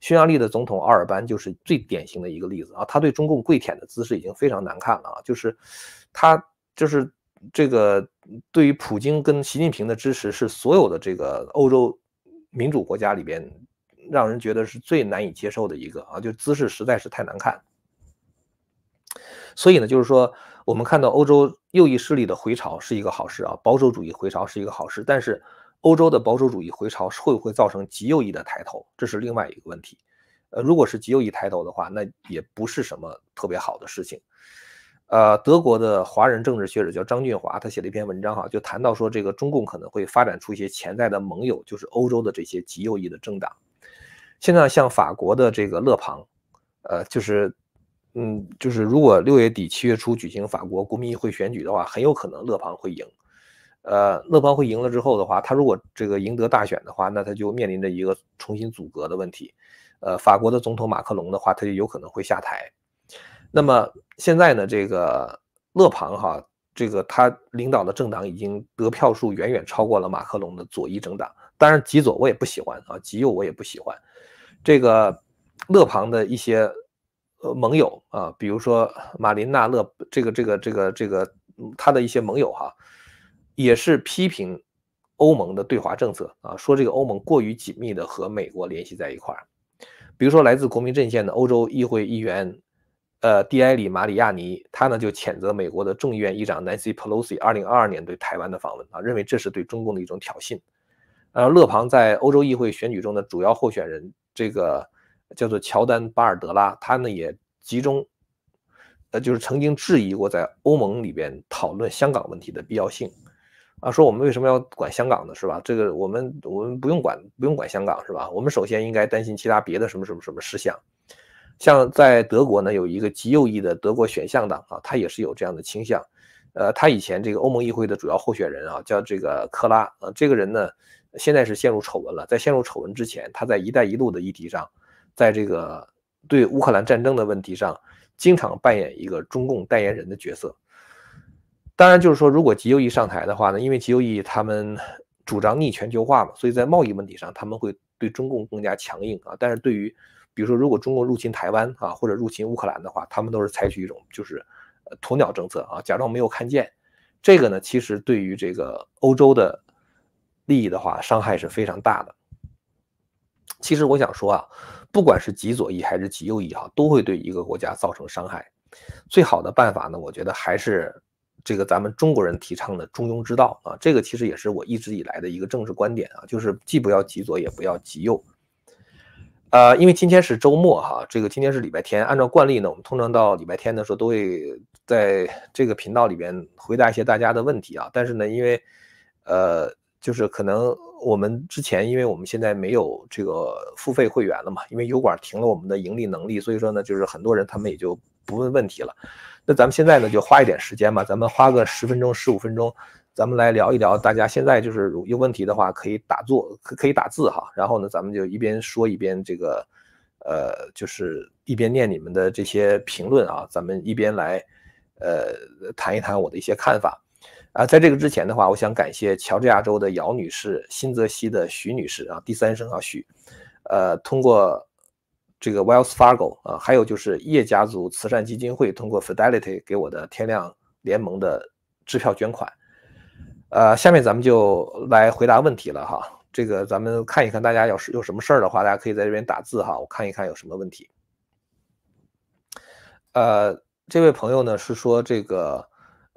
匈牙利的总统奥尔班就是最典型的一个例子啊，他对中共跪舔的姿势已经非常难看了啊，就是他就是这个对于普京跟习近平的支持是所有的这个欧洲民主国家里边让人觉得是最难以接受的一个啊，就姿势实在是太难看。所以呢，就是说我们看到欧洲右翼势力的回潮是一个好事啊，保守主义回潮是一个好事，但是欧洲的保守主义回潮会不会造成极右翼的抬头，这是另外一个问题。呃，如果是极右翼抬头的话，那也不是什么特别好的事情。呃，德国的华人政治学者叫张俊华，他写了一篇文章哈，就谈到说这个中共可能会发展出一些潜在的盟友，就是欧洲的这些极右翼的政党。现在像法国的这个勒庞，呃，就是嗯，就是如果六月底七月初举行法国国民议会选举的话，很有可能勒庞会赢。呃，勒庞会赢了之后的话，他如果这个赢得大选的话，那他就面临着一个重新组阁的问题。呃，法国的总统马克龙的话，他就有可能会下台。 那么现在呢，这个勒庞哈，这个他领导的政党已经得票数远远超过了马克龙的左翼政党。当然，极左我也不喜欢啊，极右我也不喜欢。这个勒庞的一些呃盟友啊，比如说马琳娜勒这个这个这个这个他的一些盟友哈，也是批评欧盟的对华政策啊，说这个欧盟过于紧密的和美国联系在一块儿。比如说来自国民阵线的欧洲议会议员。 呃，蒂埃里·马里亚尼，他呢就谴责美国的众议院议长 Nancy Pelosi 二零二二年对台湾的访问啊，认为这是对中共的一种挑衅。然后勒庞在欧洲议会选举中的主要候选人，这个叫做乔丹·巴尔德拉，他呢也集中，呃，就是曾经质疑过在欧盟里边讨论香港问题的必要性啊，说我们为什么要管香港呢？是吧？这个我们我们不用管，不用管香港是吧？我们首先应该担心其他别的什么什么什么事项。 像在德国呢，有一个极右翼的德国选项党啊，他也是有这样的倾向。呃，他以前这个欧盟议会的主要候选人啊，叫这个科拉啊，这个人呢，现在是陷入丑闻了。在陷入丑闻之前，他在“一带一路”的议题上，在这个对乌克兰战争的问题上，经常扮演一个中共代言人的角色。当然，就是说，如果极右翼上台的话呢，因为极右翼他们主张逆全球化嘛，所以在贸易问题上他们会对中共更加强硬啊。但是对于 比如说，如果中国入侵台湾啊，或者入侵乌克兰的话，他们都是采取一种就是鸵鸟政策啊，假装没有看见。这个呢，其实对于这个欧洲的利益的话，伤害是非常大的。其实我想说啊，不管是极左翼还是极右翼啊，都会对一个国家造成伤害。最好的办法呢，我觉得还是这个咱们中国人提倡的中庸之道啊。这个其实也是我一直以来的一个政治观点啊，就是既不要极左，也不要极右。 呃，因为今天是周末哈，这个今天是礼拜天。按照惯例呢，我们通常到礼拜天的时候都会在这个频道里边回答一些大家的问题啊。但是呢，因为呃，就是可能我们之前，因为我们现在没有这个付费会员了嘛，因为油管停了我们的盈利能力，所以说呢，就是很多人他们也就不问问题了。那咱们现在呢，就花一点时间吧，咱们花个十分钟、十五分钟，咱们来聊一聊。大家现在就是有问题的话，可以打坐，可可以打字哈。然后呢，咱们就一边说一边这个，呃，就是一边念你们的这些评论啊，咱们一边来，呃，谈一谈我的一些看法。啊，在这个之前的话，我想感谢乔治亚州的姚女士、新泽西的徐女士啊，第三声啊徐，呃，通过。 这个 Wells Fargo 啊，还有就是叶家族慈善基金会通过 Fidelity 给我的天亮联盟的支票捐款。呃，下面咱们就来回答问题了哈。这个咱们看一看大家要是有什么事儿的话，大家可以在这边打字哈，我看一看有什么问题。呃，这位朋友呢是说这个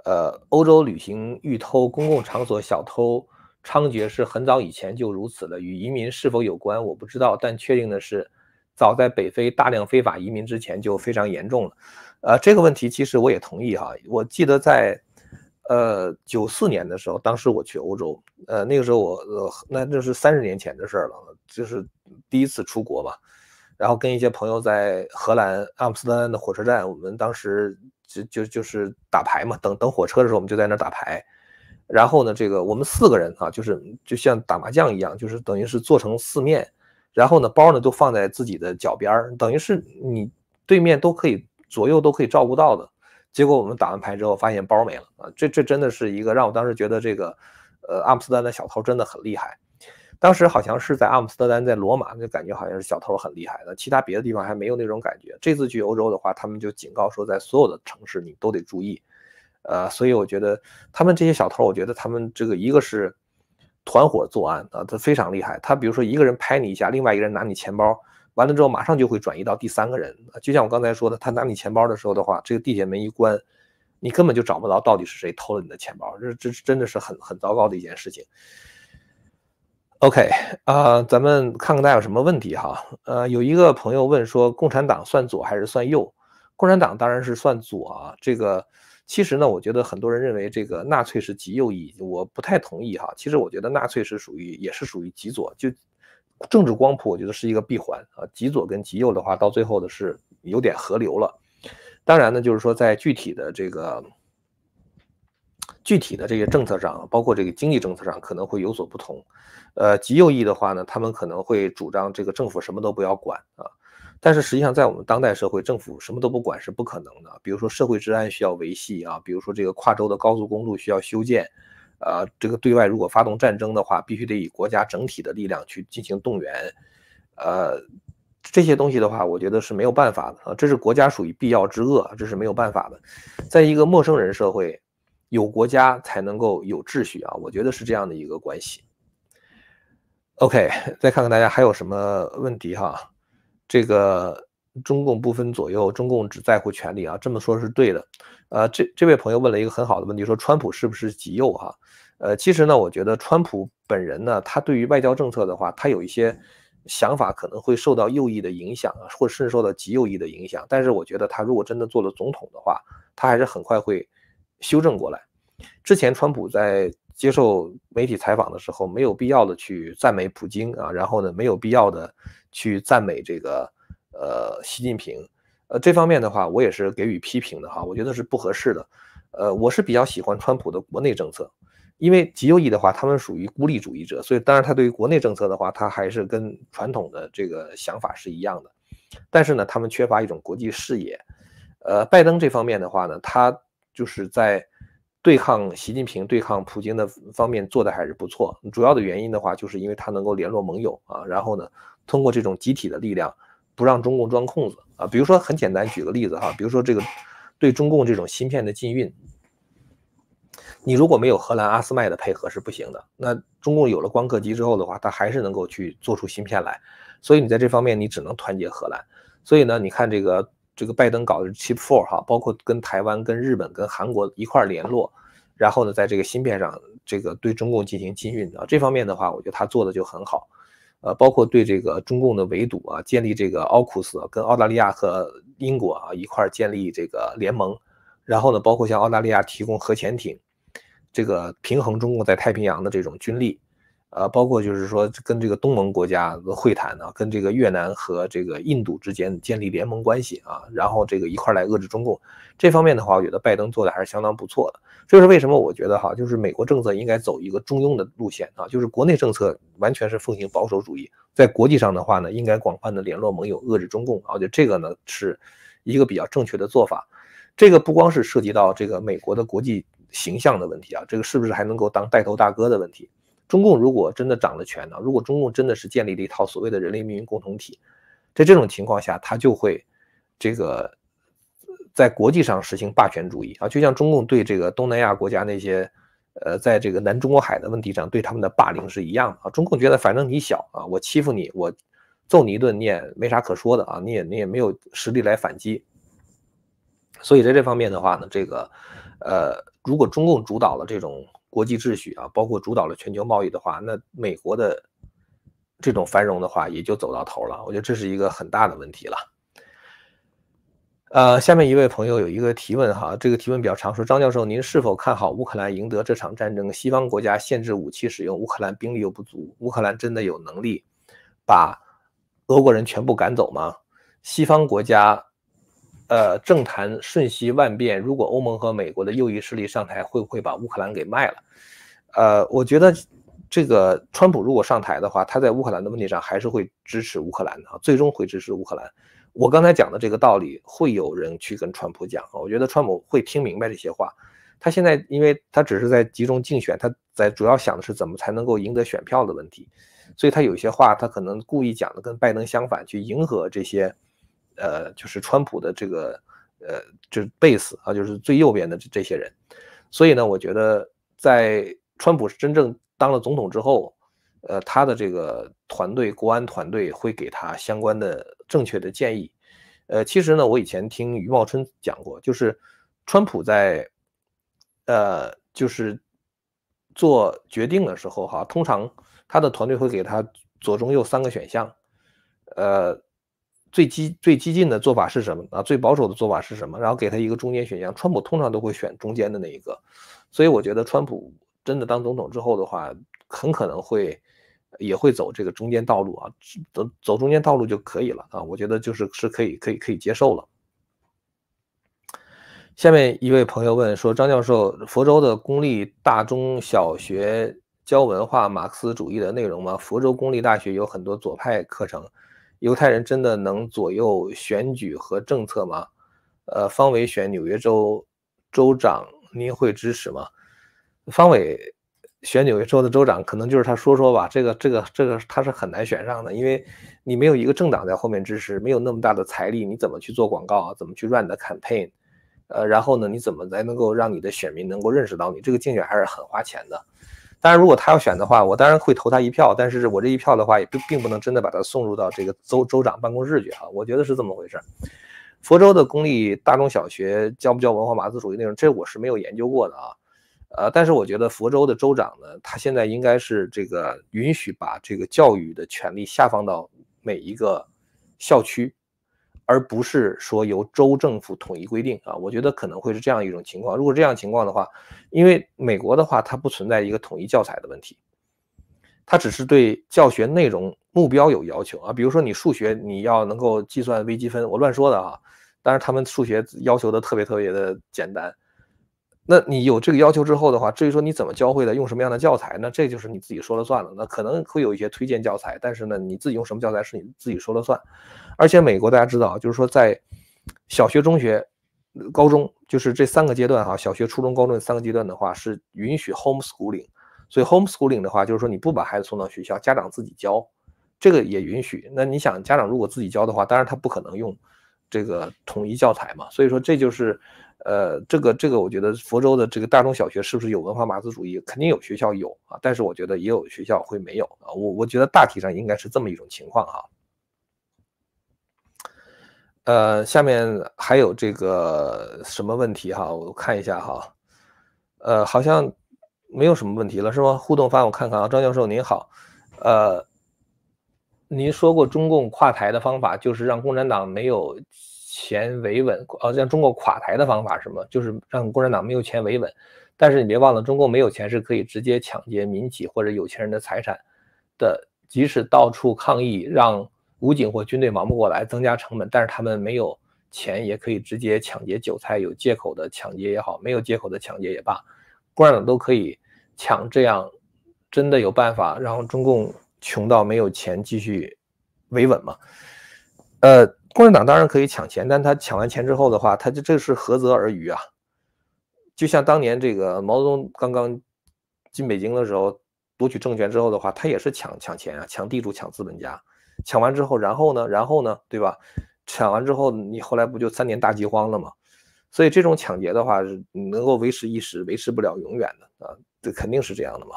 呃，欧洲旅行遇偷，公共场所小偷猖獗是很早以前就如此了，与移民是否有关我不知道，但确定的是。 早在北非大量非法移民之前就非常严重了，呃，这个问题其实我也同意哈。我记得在，呃，九四年的时候，当时我去欧洲，呃，那个时候我，呃、那这是三十年前的事了，就是第一次出国嘛。然后跟一些朋友在荷兰阿姆斯特丹的火车站，我们当时就就就是打牌嘛，等等火车的时候我们就在那打牌。然后呢，这个我们四个人啊，就是就像打麻将一样，就是等于是做成四面。 然后呢，包呢都放在自己的脚边儿，等于是你对面都可以左右都可以照顾到的。结果我们打完牌之后，发现包没了啊！这这真的是一个让我当时觉得这个，呃，阿姆斯特丹的小偷真的很厉害。当时好像是在阿姆斯特丹，在罗马，就感觉好像是小偷很厉害的，其他别的地方还没有那种感觉。这次去欧洲的话，他们就警告说，在所有的城市你都得注意。呃，所以我觉得他们这些小偷，我觉得他们这个一个是。 团伙作案啊，他非常厉害。他比如说一个人拍你一下，另外一个人拿你钱包，完了之后马上就会转移到第三个人。就像我刚才说的，他拿你钱包的时候的话，这个地铁门一关，你根本就找不着到底是谁偷了你的钱包。这这真的是很很糟糕的一件事情。OK 啊、呃，咱们看看大家有什么问题哈。呃，有一个朋友问说，共产党算左还是算右？共产党当然是算左啊，这个。其实呢，我觉得很多人认为这个纳粹是极右翼，我不太同意哈。其实我觉得纳粹是属于也是属于极左，就政治光谱我觉得是一个闭环啊。极左跟极右的话，到最后的是有点合流了。当然呢，就是说在具体的这个。 具体的这些政策上，包括这个经济政策上，可能会有所不同。呃，极右翼的话呢，他们可能会主张这个政府什么都不要管啊。但是实际上，在我们当代社会，政府什么都不管是不可能的。比如说社会治安需要维系啊，比如说这个跨州的高速公路需要修建，啊，这个对外如果发动战争的话，必须得以国家整体的力量去进行动员，呃。 这些东西的话，我觉得是没有办法的啊，这是国家属于必要之恶，这是没有办法的。在一个陌生人社会，有国家才能够有秩序啊，我觉得是这样的一个关系。OK， 再看看大家还有什么问题哈。这个中共不分左右，中共只在乎权力啊，这么说是对的。呃，这这位朋友问了一个很好的问题，说川普是不是极右哈？呃，其实呢，我觉得川普本人呢，他对于外交政策的话，他有一些。 想法可能会受到右翼的影响啊，或甚至受到极右翼的影响。但是我觉得他如果真的做了总统的话，他还是很快会修正过来。之前川普在接受媒体采访的时候，没有必要的去赞美普京啊，然后呢，没有必要的去赞美这个呃习近平。呃，这方面的话，我也是给予批评的哈，我觉得是不合适的。呃，我是比较喜欢川普的国内政策。 因为极右翼的话，他们属于孤立主义者，所以当然他对于国内政策的话，他还是跟传统的这个想法是一样的。但是呢，他们缺乏一种国际视野。呃，拜登这方面的话呢，他就是在对抗习近平、对抗普京的方面做的还是不错。主要的原因的话，就是因为他能够联络盟友啊，然后呢，通过这种集体的力量，不让中共钻空子啊。比如说，很简单，举个例子哈，比如说这个对中共这种芯片的禁运。 你如果没有荷兰阿斯麦的配合是不行的。那中共有了光刻机之后的话，它还是能够去做出芯片来，所以你在这方面你只能团结荷兰。所以呢，你看这个这个拜登搞的 Chip four 哈，包括跟台湾、跟日本、跟韩国一块联络，然后呢，在这个芯片上这个对中共进行禁运啊，这方面的话，我觉得他做的就很好。呃，包括对这个中共的围堵啊，建立这个奥库斯、啊、跟澳大利亚和英国啊一块建立这个联盟，然后呢，包括向澳大利亚提供核潜艇。 这个平衡中共在太平洋的这种军力，呃，包括就是说跟这个东盟国家会谈呢、啊，跟这个越南和这个印度之间建立联盟关系啊，然后这个一块来遏制中共。这方面的话，我觉得拜登做的还是相当不错的。这是为什么我觉得哈，就是美国政策应该走一个中庸的路线啊，就是国内政策完全是奉行保守主义，在国际上的话呢，应该广泛的联络盟友遏制中共啊，我觉得这个呢是一个比较正确的做法。这个不光是涉及到这个美国的国际。 形象的问题啊，这个是不是还能够当带头大哥的问题？中共如果真的掌了权呢、啊？如果中共真的是建立了一套所谓的人类命运共同体，在这种情况下，他就会这个在国际上实行霸权主义啊，就像中共对这个东南亚国家那些呃，在这个南中国海的问题上对他们的霸凌是一样的啊。中共觉得反正你小啊，我欺负你，我揍你一顿你也没啥可说的啊，你也你也没有实力来反击。所以在这方面的话呢，这个呃。 如果中共主导了这种国际秩序啊，包括主导了全球贸易的话，那美国的这种繁荣的话也就走到头了。我觉得这是一个很大的问题了。呃，下面一位朋友有一个提问哈，这个提问比较长，说张教授，您是否看好乌克兰赢得这场战争？西方国家限制武器使用，乌克兰兵力又不足，乌克兰真的有能力把俄国人全部赶走吗？西方国家。 呃，政坛瞬息万变，如果欧盟和美国的右翼势力上台，会不会把乌克兰给卖了？呃，我觉得这个川普如果上台的话，他在乌克兰的问题上还是会支持乌克兰的，最终会支持乌克兰。我刚才讲的这个道理，会有人去跟川普讲，我觉得川普会听明白这些话。他现在，因为他只是在集中竞选，他在主要想的是怎么才能够赢得选票的问题，所以他有些话，他可能故意讲的跟拜登相反，去迎合这些。 呃，就是川普的这个呃，就是 base 啊，就是最右边的这这些人，所以呢，我觉得在川普真正当了总统之后，呃，他的这个团队，国安团队会给他相关的正确的建议。呃，其实呢，我以前听余茂春讲过，就是川普在呃，就是做决定的时候哈，通常他的团队会给他左中右三个选项，呃。最激最激进的做法是什么啊？最保守的做法是什么？然后给他一个中间选项。川普通常都会选中间的那一个，所以我觉得川普真的当总统之后的话，很可能会也会走这个中间道路啊，走走中间道路就可以了啊。我觉得就是是可以可以可以接受了。下面一位朋友问说，张教授，佛州的公立大中小学教文化马克思主义的内容吗？佛州公立大学有很多左派课程，犹太人真的能左右选举和政策吗？呃，方伟选纽约州州长，您会支持吗？方伟选纽约州的州长，可能就是他说说吧，这个这个这个他是很难选上的，因为你没有一个政党在后面支持，没有那么大的财力，你怎么去做广告啊？怎么去 run 的 campaign？ 呃，然后呢，你怎么才能够让你的选民能够认识到你？这个竞选还是很花钱的。当然，如果他要选的话，我当然会投他一票，但是我这一票的话，也并并不能真的把他送入到这个州州长办公室去啊，我觉得是这么回事。佛州的公立大中小学教不教文化马克思主义内容，这我是没有研究过的啊，呃，但是我觉得佛州的州长呢，他现在应该是这个允许把这个教育的权利下放到每一个校区，而不是说由州政府统一规定啊，我觉得可能会是这样一种情况。如果这样情况的话，因为美国的话，它不存在一个统一教材的问题，它只是对教学内容目标有要求啊。比如说你数学你要能够计算微积分，我乱说的啊，当然他们数学要求的特别特别的简单。那你有这个要求之后的话，至于说你怎么教会的，用什么样的教材呢，这就是你自己说了算了。那可能会有一些推荐教材，但是呢，你自己用什么教材是你自己说了算。而且美国大家知道，就是说在小学、中学、高中，就是这三个阶段哈，小学、初中、高中三个阶段的话是允许 homeschooling， 所以 homeschooling 的话就是说你不把孩子送到学校，家长自己教，这个也允许。那你想，家长如果自己教的话，当然他不可能用这个统一教材嘛，所以说这就是。呃，这个这个，我觉得佛州的这个大中小学是不是有文化马克思主义？肯定有学校有啊，但是我觉得也有学校会没有啊。我我觉得大体上应该是这么一种情况哈。呃，下面还有这个什么问题哈？我看一下哈。呃，好像没有什么问题了，是吗？互动发我看看啊，张教授您好，呃，您说过中共垮台的方法就是让共产党没有。钱维稳，呃、啊，让中国垮台的方法是什么？就是让共产党没有钱维稳。但是你别忘了，中国没有钱是可以直接抢劫民企或者有钱人的财产的，即使到处抗议，让武警或军队忙不过来，增加成本，但是他们没有钱也可以直接抢劫韭菜，有借口的抢劫也好，没有借口的抢劫也罢，共产党都可以抢。这样真的有办法让中共穷到没有钱继续维稳吗？呃。共产党当然可以抢钱，但他抢完钱之后的话，他就这是何泽而渔啊！就像当年这个毛泽东刚刚进北京的时候，夺取政权之后的话，他也是抢抢钱啊，抢地主，抢资本家，抢完之后，然后呢，然后呢，对吧？抢完之后，你后来不就三年大饥荒了吗？所以这种抢劫的话，能够维持一时，维持不了永远的啊，这肯定是这样的嘛。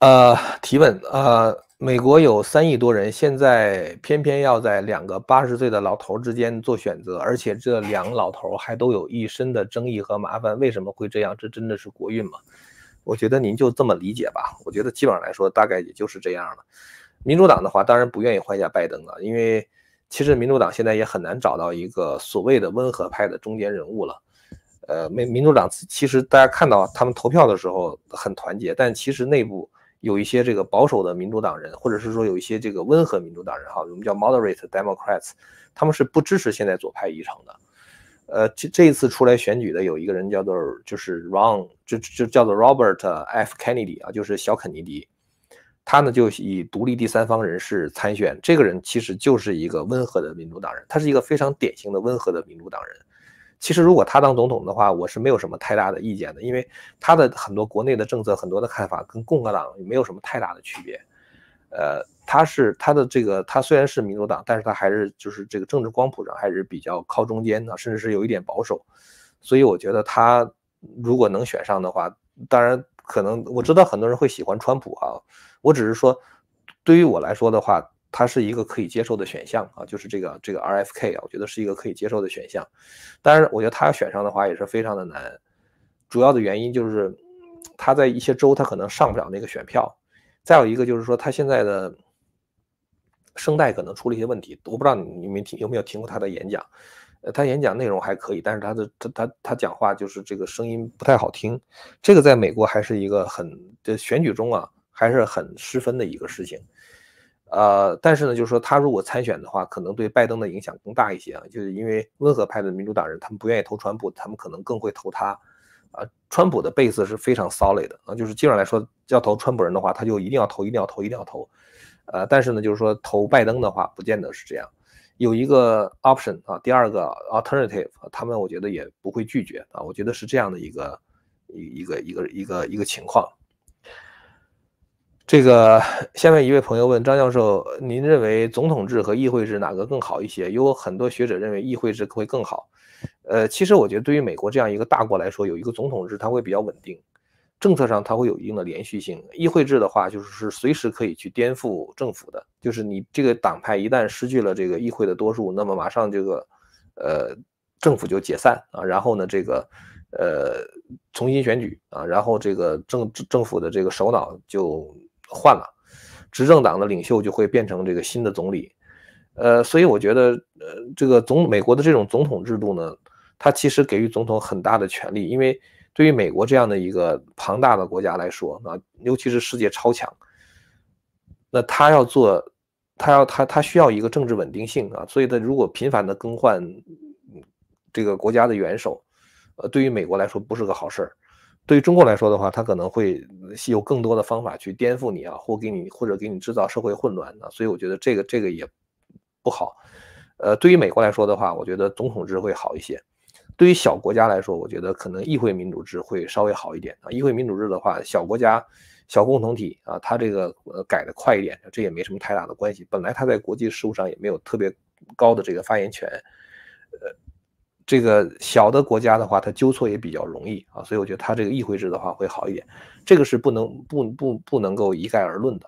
呃，提问啊。呃美国有三亿多人，现在偏偏要在两个八十岁的老头之间做选择，而且这两老头还都有一身的争议和麻烦，为什么会这样？这真的是国运吗？我觉得您就这么理解吧。我觉得基本上来说，大概也就是这样了。民主党的话，当然不愿意换下拜登了，因为其实民主党现在也很难找到一个所谓的温和派的中间人物了。呃，民民主党其实大家看到他们投票的时候很团结，但其实内部。有一些这个保守的民主党人，或者是说有一些这个温和民主党人哈，我们叫 moderate Democrats， 他们是不支持现在左派议程的。呃，这这一次出来选举的有一个人叫做就是 Ron， 就就叫做 Robert F Kennedy 啊，就是小肯尼迪，他呢就以独立第三方人士参选。这个人其实就是一个温和的民主党人，他是一个非常典型的温和的民主党人。其实如果他当总统的话，我是没有什么太大的意见的，因为他的很多国内的政策、很多的看法跟共和党没有什么太大的区别。呃，他是他的这个，他虽然是民主党，但是他还是就是这个政治光谱上还是比较靠中间的，甚至是有一点保守。所以我觉得他如果能选上的话，当然可能我知道很多人会喜欢川普啊，我只是说对于我来说的话，它是一个可以接受的选项啊，就是这个这个 R F K 啊，我觉得是一个可以接受的选项。当然，我觉得他要选上的话也是非常的难，主要的原因就是他在一些州他可能上不了那个选票。再有一个就是说他现在的声带可能出了一些问题，我不知道你们听有没有听过他的演讲。呃，他演讲内容还可以，但是他的他他他讲话就是这个声音不太好听，这个在美国还是一个很这选举中啊还是很失分的一个事情。呃，但是呢，就是说他如果参选的话，可能对拜登的影响更大一些啊，就是因为温和派的民主党人他们不愿意投川普，他们可能更会投他。 啊，川普的 base 是非常 solid 的啊，就是基本上来说，要投川普人的话，他就一定要投，一定要投，一定要投，呃，但是呢，就是说投拜登的话，不见得是这样，有一个 option 啊，第二个 alternative，、啊、他们我觉得也不会拒绝啊，我觉得是这样的一个一个一个一个一个情况。这个下面一位朋友问张教授，您认为总统制和议会制哪个更好一些？有很多学者认为议会制会更好。 呃，其实我觉得对于美国这样一个大国来说，有一个总统制，它会比较稳定，政策上它会有一定的连续性。议会制的话，就是随时可以去颠覆政府的，就是你这个党派一旦失去了这个议会的多数，那么马上这个，呃，政府就解散啊，然后呢，这个，呃，重新选举啊，然后这个政政府的这个首脑就换了，执政党的领袖就会变成这个新的总理。 呃，所以我觉得，呃，这个总美国的这种总统制度呢，它其实给予总统很大的权利，因为对于美国这样的一个庞大的国家来说啊，尤其是世界超强，那他要做，他要他他需要一个政治稳定性啊，所以他如果频繁的更换这个国家的元首，呃，对于美国来说不是个好事儿，对于中国来说的话，他可能会有更多的方法去颠覆你啊，或给你或者给你制造社会混乱啊，所以我觉得这个这个也。 不好，呃，对于美国来说的话，我觉得总统制会好一些；对于小国家来说，我觉得可能议会民主制会稍微好一点啊。议会民主制的话，小国家、小共同体啊，它这个呃改得快一点，这也没什么太大的关系。本来它在国际事务上也没有特别高的这个发言权，呃，这个小的国家的话，它纠错也比较容易啊，所以我觉得它这个议会制的话会好一点。这个是不能不不不能够一概而论的。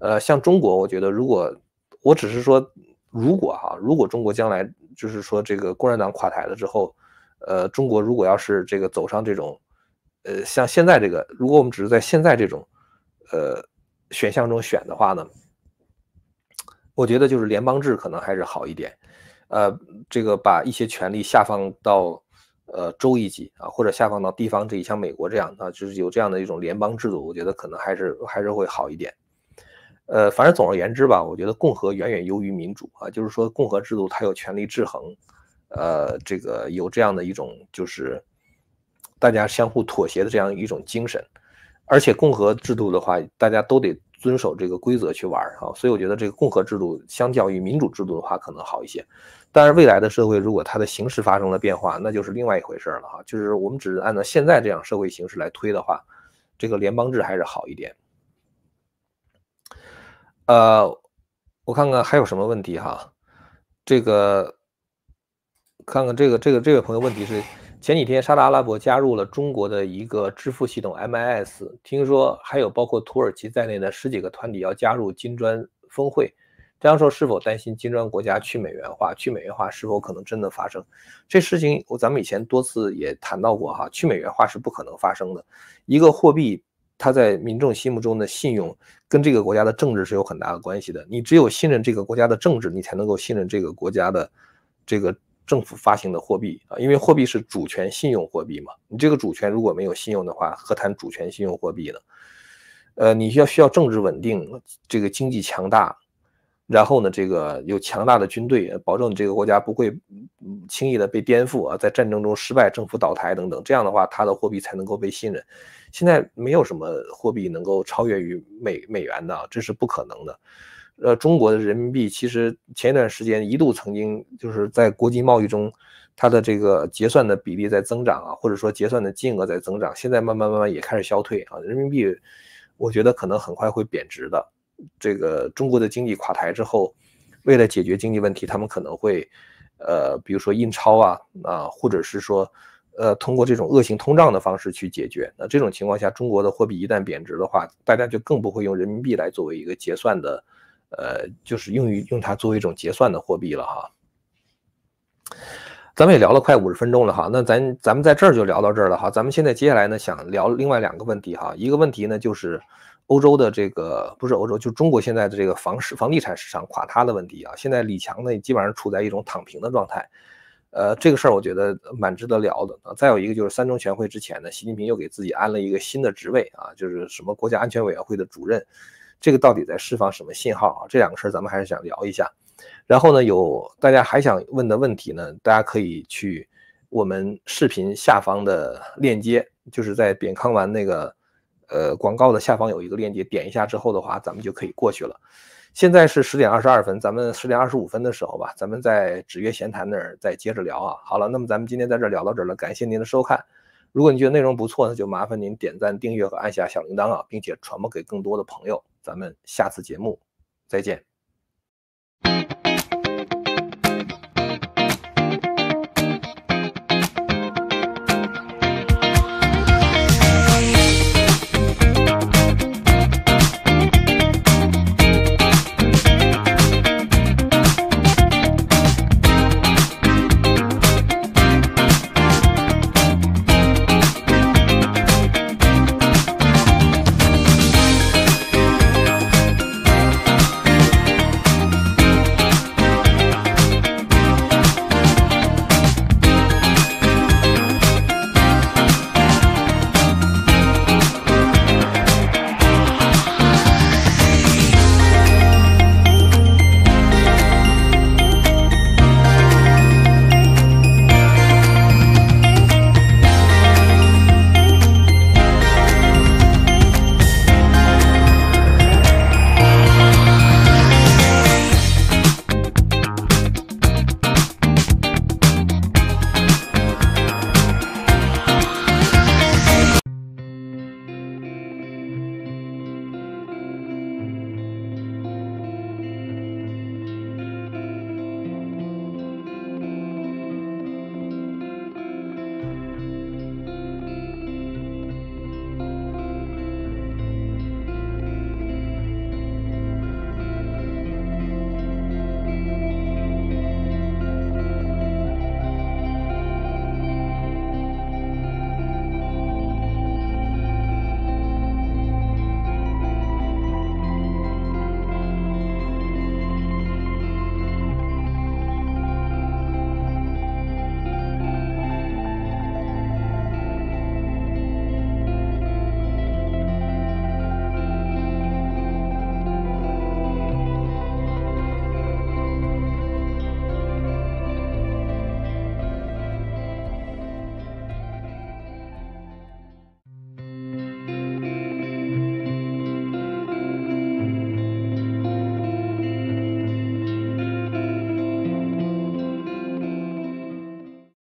呃，像中国，我觉得如果我只是说。 如果哈、啊，如果中国将来就是说这个共产党垮台了之后，呃，中国如果要是这个走上这种，呃，像现在这个，如果我们只是在现在这种，呃，选项中选的话呢，我觉得就是联邦制可能还是好一点，呃，这个把一些权力下放到呃州一级啊，或者下放到地方这一像美国这样啊，就是有这样的一种联邦制度，我觉得可能还是还是会好一点。 呃，反正总而言之吧，我觉得共和远远优于民主啊，就是说共和制度它有权力制衡，呃，这个有这样的一种就是大家相互妥协的这样一种精神，而且共和制度的话，大家都得遵守这个规则去玩啊，所以我觉得这个共和制度相较于民主制度的话可能好一些，但是未来的社会如果它的形式发生了变化，那就是另外一回事了哈，就是我们只是按照现在这样社会形式来推的话，这个联邦制还是好一点。 呃，我看看还有什么问题哈？这个，看看这个这个这位朋友问题是：前几天沙特阿拉伯加入了中国的一个支付系统 M I S， 听说还有包括土耳其在内的十几个团体要加入金砖峰会。这样说是否担心金砖国家去美元化？去美元化是否可能真的发生？这事情我咱们以前多次也谈到过哈，去美元化是不可能发生的，一个货币。 他在民众心目中的信用跟这个国家的政治是有很大的关系的。你只有信任这个国家的政治，你才能够信任这个国家的这个政府发行的货币啊，因为货币是主权信用货币嘛。你这个主权如果没有信用的话，何谈主权信用货币呢？呃，你需要需要政治稳定，这个经济强大，然后呢，这个有强大的军队，保证你这个国家不会轻易的被颠覆啊，在战争中失败、政府倒台等等。这样的话，它的货币才能够被信任。 现在没有什么货币能够超越于美美元的，这是不可能的。呃，中国的人民币其实前一段时间一度曾经就是在国际贸易中，它的这个结算的比例在增长啊，或者说结算的金额在增长，现在慢慢慢慢也开始消退啊。人民币，我觉得可能很快会贬值的。这个中国的经济垮台之后，为了解决经济问题，他们可能会，呃，比如说印钞啊啊，或者是说。 呃，通过这种恶性通胀的方式去解决。那这种情况下，中国的货币一旦贬值的话，大家就更不会用人民币来作为一个结算的，呃，就是用于用它作为一种结算的货币了哈。咱们也聊了快五十分钟了哈，那咱咱们在这儿就聊到这儿了哈。咱们现在接下来呢，想聊另外两个问题哈。一个问题呢，就是欧洲的这个不是欧洲，就中国现在的这个房市、房地产市场垮塌的问题啊，现在李强呢基本上处在一种躺平的状态，呃，这个事儿我觉得蛮值得聊的啊。再有一个就是三中全会之前呢，习近平又给自己安了一个新的职位啊，就是什么国家安全委员会的主任，这个到底在释放什么信号啊？这两个事儿咱们还是想聊一下。然后呢，有大家还想问的问题呢，大家可以去我们视频下方的链接，就是在扁康丸那个。 呃，广告的下方有一个链接，点一下之后的话，咱们就可以过去了。现在是十点二十二分，咱们十点二十五分的时候吧，咱们在芷约闲谈那儿再接着聊啊。好了，那么咱们今天在这儿聊到这儿了，感谢您的收看。如果你觉得内容不错呢，就麻烦您点赞、订阅和按下小铃铛啊，并且传播给更多的朋友。咱们下次节目再见。